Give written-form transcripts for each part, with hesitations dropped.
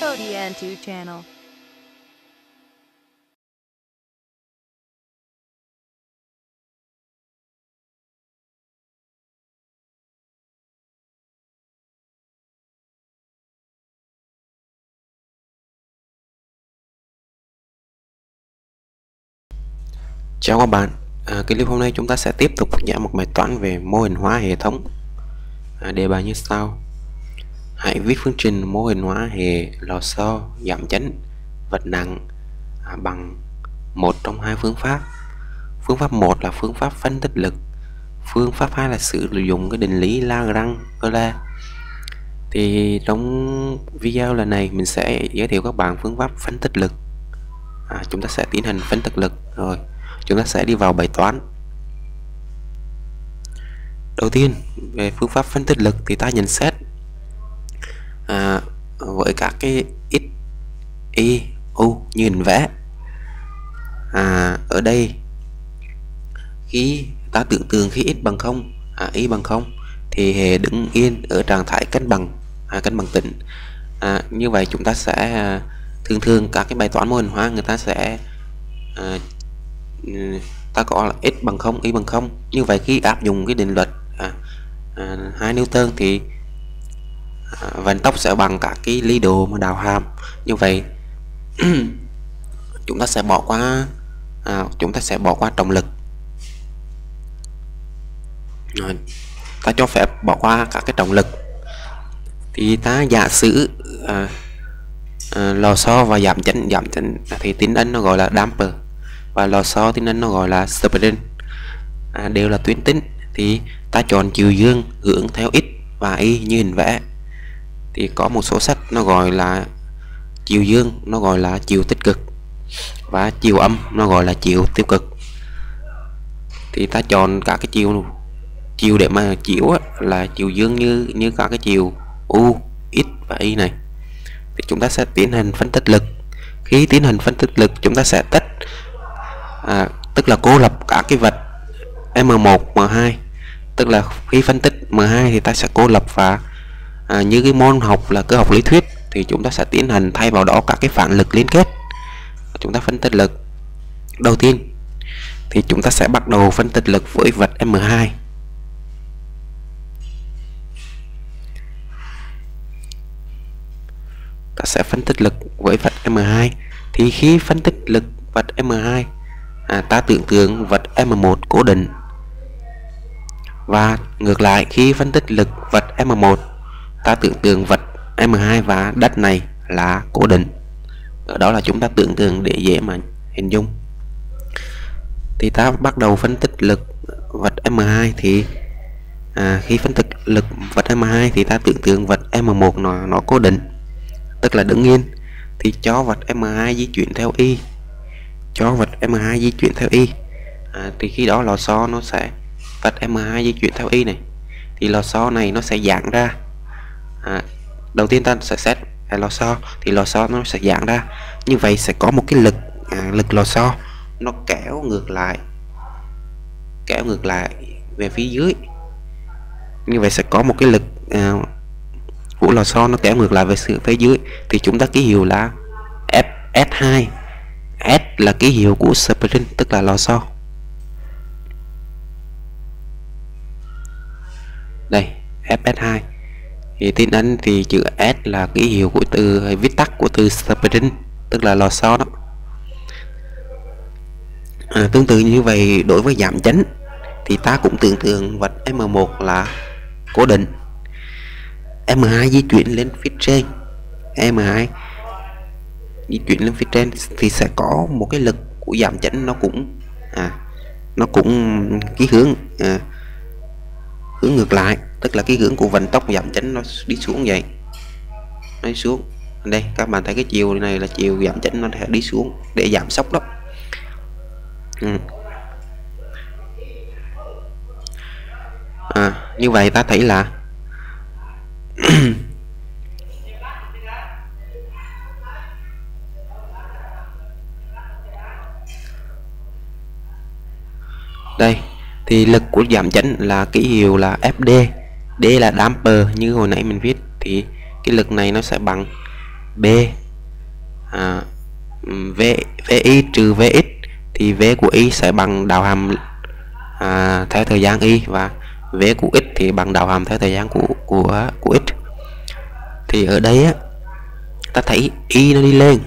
ODN2 channel. Chào các bạn, clip hôm nay chúng ta sẽ tiếp tục giải một bài toán về mô hình hóa hệ thống. Đề bài như sau: hãy viết phương trình mô hình hóa hệ lò xo giảm chấn vật nặng bằng một trong hai phương pháp. Phương pháp 1 là phương pháp phân tích lực, phương pháp 2 là sử dụng cái định lý Lagrange. Thì trong video lần này mình sẽ giới thiệu các bạn phương pháp phân tích lực. Chúng ta sẽ tiến hành phân tích lực rồi chúng ta sẽ đi vào bài toán. Đầu tiên về phương pháp phân tích lực thì ta nhận xét với các cái x, y, u như hình vẽ. Ở đây khi ta tưởng tượng khi x bằng 0, y bằng 0 thì hệ đứng yên ở trạng thái cân bằng tĩnh. Như vậy chúng ta sẽ thường các cái bài toán mô hình hóa người ta sẽ ta có là x bằng 0, y bằng 0. Như vậy khi áp dụng cái định luật 2 Newton thì vận tốc sẽ bằng các cái ly đồ mà đào hàm. Như vậy chúng ta sẽ bỏ qua trọng lực. Ta cho phép bỏ qua các cái trọng lực. Thì ta giả sử lò xo và giảm chấn thì tính Anh nó gọi là damper và lò xo tính Anh nó gọi là spring, đều là tuyến tính. Thì ta chọn chiều dương hướng theo x và y như hình vẽ. Thì có một số sách nó gọi là chiều dương nó gọi là chiều tích cực và chiều âm nó gọi là chiều tiêu cực. Thì ta chọn các cái chiều để mà chiều là chiều dương như các cái chiều u, x và y này. Thì chúng ta sẽ tiến hành phân tích lực. Khi tiến hành phân tích lực chúng ta sẽ tách tức là cô lập các cái vật M1, M2. Tức là khi phân tích M2 thì ta sẽ cô lập và như cái môn học là cơ học lý thuyết thì chúng ta sẽ tiến hành thay vào đó các cái phản lực liên kết. Chúng ta phân tích lực đầu tiên thì chúng ta sẽ bắt đầu phân tích lực với vật M2. Ta sẽ phân tích lực với vật M2. Thì khi phân tích lực vật M2 ta tưởng tượng vật M1 cố định, và ngược lại khi phân tích lực vật M1 ta tưởng tượng vật M2 và đất này là cố định. Ở đó là chúng ta tưởng tượng để dễ mà hình dung. Thì ta bắt đầu phân tích lực vật M2 thì khi phân tích lực vật M2 thì ta tưởng tượng vật M1 nó cố định, tức là đứng yên. Thì cho vật M2 di chuyển theo y. Thì khi đó lò xo nó sẽ vật M2 di chuyển theo y này. Thì lò xo này nó sẽ giãn ra. Đầu tiên ta sẽ xét lò xo thì lò xo nó sẽ giãn ra. Như vậy sẽ có một cái lực lực lò xo nó kéo ngược lại về phía dưới. Như vậy sẽ có một cái lực của lò xo nó kéo ngược lại về phía dưới. Thì chúng ta ký hiệu là S2. S là ký hiệu của spring tức là lò xo. Đây S2 thì tiếng Anh thì chữ S là ký hiệu của từ viết tắt của từ spring tức là lò xo đó. Tương tự như vậy đối với giảm chấn thì ta cũng tưởng tượng vật M1 là cố định, M2 di chuyển lên phía trên. Thì sẽ có một cái lực của giảm chấn nó cũng cái hướng ngược lại, tức là cái hướng của vận tốc giảm chấn nó đi xuống vậy. Nó đi xuống. Đây các bạn thấy cái chiều này là chiều giảm chấn nó sẽ đi xuống để giảm sốc đó. Như vậy ta thấy là đây thì lực của giảm chấn là ký hiệu là FD, D là damper như hồi nãy mình viết. Thì cái lực này nó sẽ bằng B VY trừ VX thì V của Y sẽ bằng đạo hàm theo thời gian Y, và V của X thì bằng đạo hàm theo thời gian của X. Thì ở đây á, ta thấy Y nó đi lên,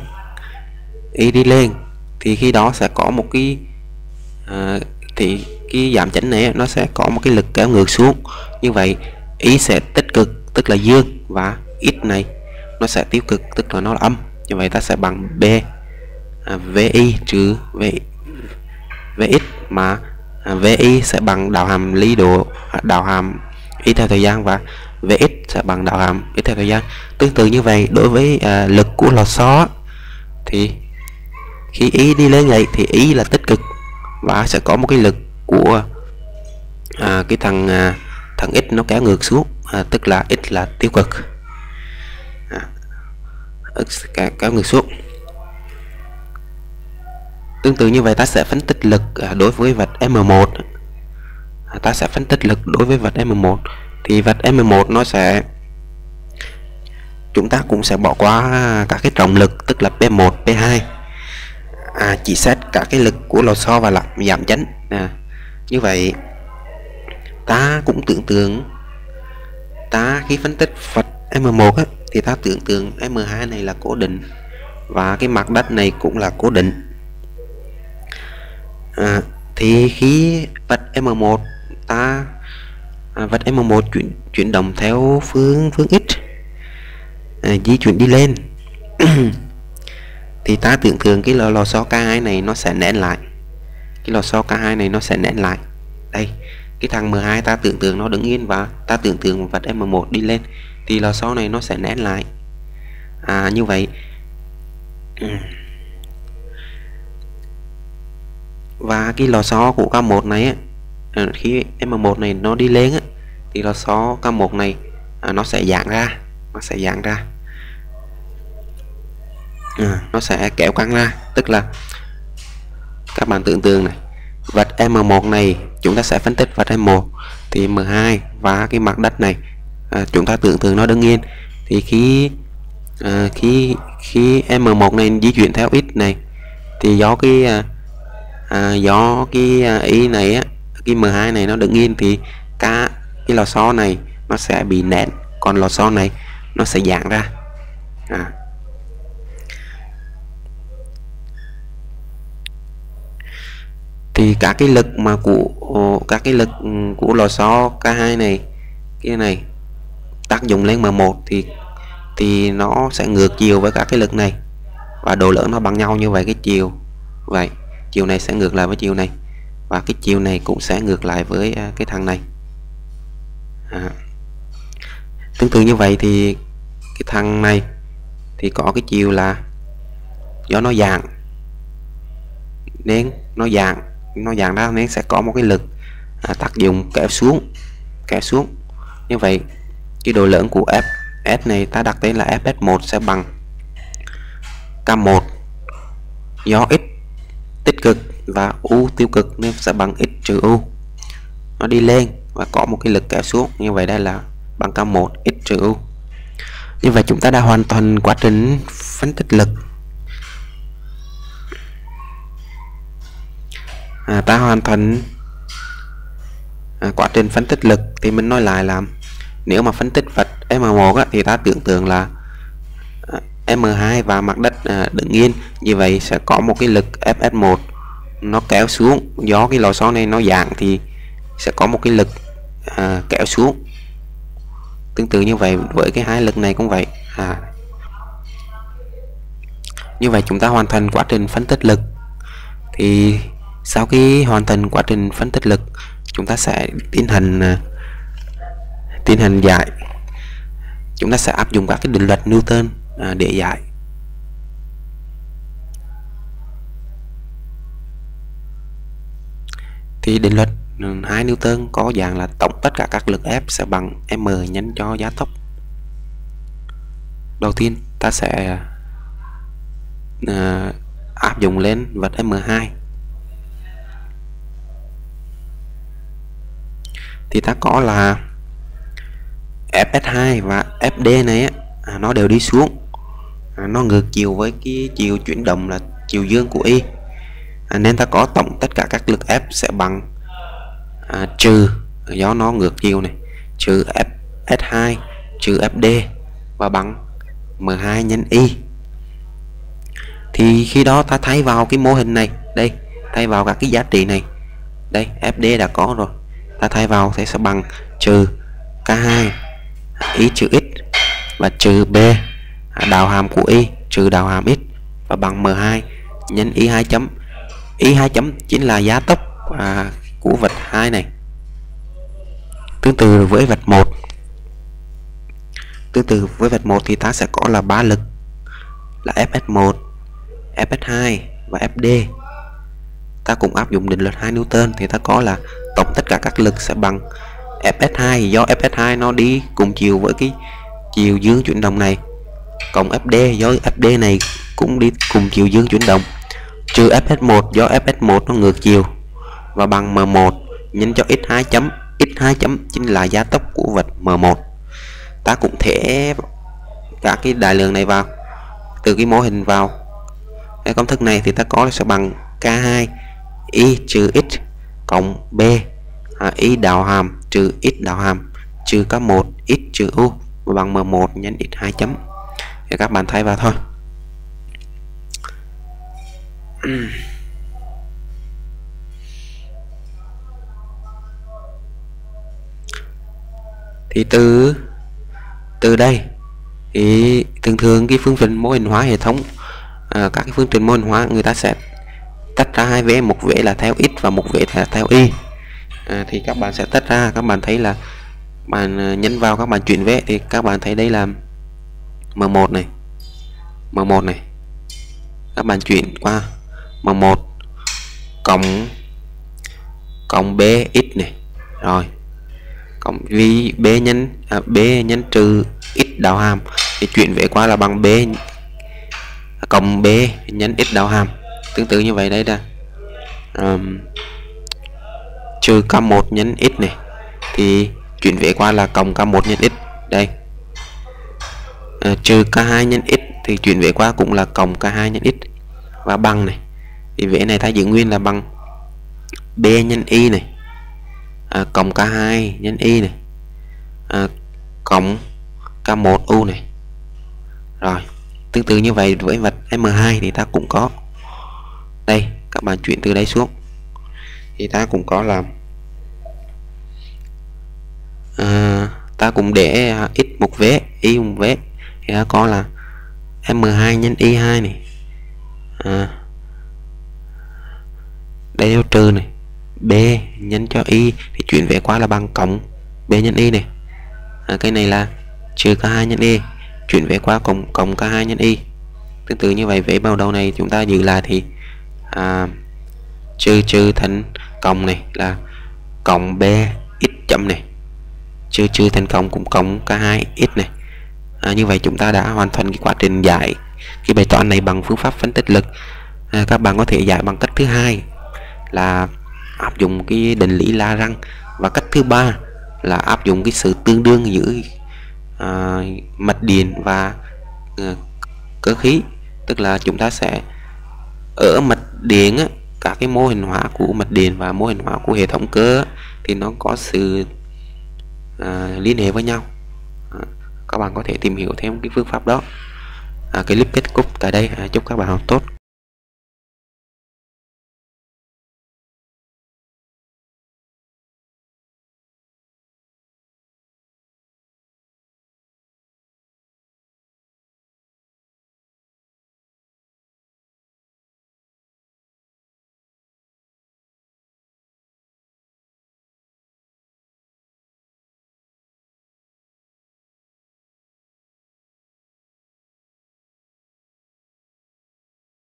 Y đi lên thì khi đó sẽ có một cái thì cái giảm chỉnh này nó sẽ có một cái lực kéo ngược xuống. Như vậy Y sẽ tích cực tức là dương, và X này nó sẽ tiêu cực tức là nó là âm. Như vậy ta sẽ bằng B VI trừ VX, mà VI sẽ bằng đạo hàm lý độ đạo hàm Y theo thời gian, và VX sẽ bằng đạo hàm Y theo thời gian. Tương tự như vậy đối với lực của lò xo thì khi Y đi lên vậy thì Y là tích cực, và sẽ có một cái lực của cái thằng X nó kéo ngược xuống, tức là X là tiêu cực, X kéo ngược xuống. Tương tự như vậy ta sẽ phân tích lực đối với vạch M1. Ta sẽ phân tích lực đối với vạch M1 thì vạch M1 nó sẽ, chúng ta cũng sẽ bỏ qua các cái trọng lực tức là P1, P2, chỉ xét các cái lực của lò xo và là giảm chấn. Như vậy ta cũng tưởng tượng, ta khi phân tích vạch M1 á, thì ta tưởng tượng M2 này là cố định và cái mặt đất này cũng là cố định. Thì khi vạch M1 ta vạch M1 chuyển động theo phương X, di chuyển đi lên thì ta tưởng tượng cái lò xo K2 này nó sẽ nén lại, cái lò xo K2 này nó sẽ nén lại. Đây cái thằng M2 ta tưởng tượng nó đứng yên, và ta tưởng tượng vạch M1 đi lên thì lò xo này nó sẽ nén lại. Như vậy và cái lò xo của K1 này khi M1 này nó đi lên thì lò xo K1 này nó sẽ giãn ra, nó sẽ kéo căng ra. Tức là các bạn tưởng tượng này, vạch M1 này chúng ta sẽ phân tích vạch M1 thì M2 và cái mặt đất này chúng ta tưởng tượng nó đứng yên, thì khi M1 này di chuyển theo X này thì do cái Y này á, cái M2 này nó đứng yên thì cái lò xo này nó sẽ bị nén, còn lò xo này nó sẽ giãn ra. Thì các cái lực mà của lò xo K2 này, cái này tác dụng lên M1 thì nó sẽ ngược chiều với các cái lực này, và độ lớn nó bằng nhau. Như vậy cái chiều, vậy chiều này sẽ ngược lại với chiều này, và cái chiều này cũng sẽ ngược lại với cái thằng này. Tương tự như vậy thì cái thằng này thì có cái chiều là do nó dạng nên nó dạng ra, nên sẽ có một cái lực tác dụng kéo xuống. Như vậy cái độ lớn của F này ta đặt tên là FS1 sẽ bằng K1 do X tích cực và U tiêu cực, nên sẽ bằng X trừ U. Nó đi lên và có một cái lực kéo xuống, như vậy đây là bằng K1 X trừ U. Như vậy chúng ta đã hoàn thành quá trình phân tích lực. Ta hoàn thành quá trình phân tích lực thì mình nói lại là nếu mà phân tích vạch M1 thì ta tưởng tượng là M2 và mặt đất đứng yên. Như vậy sẽ có một cái lực FS1 nó kéo xuống, do cái lò xo này nó giãn thì sẽ có một cái lực kéo xuống. Tương tự như vậy với cái hai lực này cũng vậy. Như vậy chúng ta hoàn thành quá trình phân tích lực. Thì sau khi hoàn thành quá trình phân tích lực, chúng ta sẽ tiến hành giải. Chúng ta sẽ áp dụng các cái định luật Newton để giải. Thì định luật 2 Newton có dạng là tổng tất cả các lực F sẽ bằng M nhân cho giá tốc. Đầu tiên ta sẽ áp dụng lên vật M2. Thì ta có là FS2 và FD này nó đều đi xuống, nó ngược chiều với cái chiều chuyển động là chiều dương của Y, nên ta có tổng tất cả các lực F sẽ bằng trừ, do nó ngược chiều này, trừ Fs2 trừ Fd và bằng M2 nhân Y. Thì khi đó ta thay vào cái mô hình này đây, thay vào các cái giá trị này đây, Fd đã có rồi, ta thay vào thì sẽ bằng trừ K2 Y trừ X và trừ B đạo hàm của Y trừ đạo hàm X và bằng M2 nhân Y2 chấm. Y2 chấm chính là giá tốc của vạch 2 này. Tương tự với vạch 1, tương tự với vạch 1 thì ta sẽ có là 3 lực là Fs1, Fs2 và Fd. Ta cũng áp dụng định luật 2 Newton thì ta có là tổng tất cả các lực sẽ bằng Fs2, do Fs2 nó đi cùng chiều với cái chiều dương chuyển động này, cộng Fd do Fd này cũng đi cùng chiều dương chuyển động, trừ Fs1 do Fs1 nó ngược chiều và bằng M1 nhân cho x2 chấm. X2 chấm chính là gia tốc của vạch M1. Ta cũng thể cả cái đại lượng này vào từ cái mô hình vào cái công thức này thì ta có là sẽ bằng K2 Y trừ X cộng B Y đạo hàm trừ X đạo hàm trừ K1 X trừ U và bằng M1 nhân X2 chấm. Để các bạn thay vào thôi. Thì từ đây thì thường thường cái phương trình mô hình hóa hệ thống, các cái phương trình mô hình hóa người ta sẽ tách ra hai vế, một vế là theo x và một vế là theo y. Thì các bạn sẽ tách ra, các bạn thấy là bạn nhấn vào các bạn chuyển vế thì các bạn thấy đây là M1 này, M1 này, các bạn chuyển qua M1 cộng BX này, rồi cộng vì B nhân trừ x đạo hàm thì chuyển về qua là bằng B cộng B nhân x đạo hàm. Tương tự như vậy đây là trừ K1 nhân x này thì chuyển về qua là cộng K1 nhân x đây, trừ K2 nhân x thì chuyển về qua cũng là cộng K2 nhân x và bằng này thì vế này ta giữ nguyên là bằng B nhân y này, cộng K2 nhân y này, cộng K1 u này. Rồi tương tự như vậy với vạch M2 thì ta cũng có đây, các bạn chuyển từ đây xuống thì ta cũng có là ta cũng để x một vế y một vế thì ta có là M2 nhân y2 này, đây theo trừ này, B nhân cho y thì chuyển về qua là bằng cộng B nhân y này, cái này là trừ K2 nhân y chuyển về qua cộng K2 nhân y. Tương tự như vậy vế bao đầu này chúng ta giữ lại thì trừ thành cộng này là cộng B x chấm này, trừ thành cộng cũng cộng K2 x này. Như vậy chúng ta đã hoàn thành cái quá trình giải cái bài toán này bằng phương pháp phân tích lực. Các bạn có thể giải bằng cách thứ hai là áp dụng cái định lý Lagrange và cách thứ ba là áp dụng cái sự tương đương giữa mạch điện và cơ khí, tức là chúng ta sẽ ở mạch điện các cái mô hình hóa của mạch điện và mô hình hóa của hệ thống cơ thì nó có sự liên hệ với nhau. Các bạn có thể tìm hiểu thêm cái phương pháp đó. Clip kết thúc tại đây. Chúc các bạn học tốt.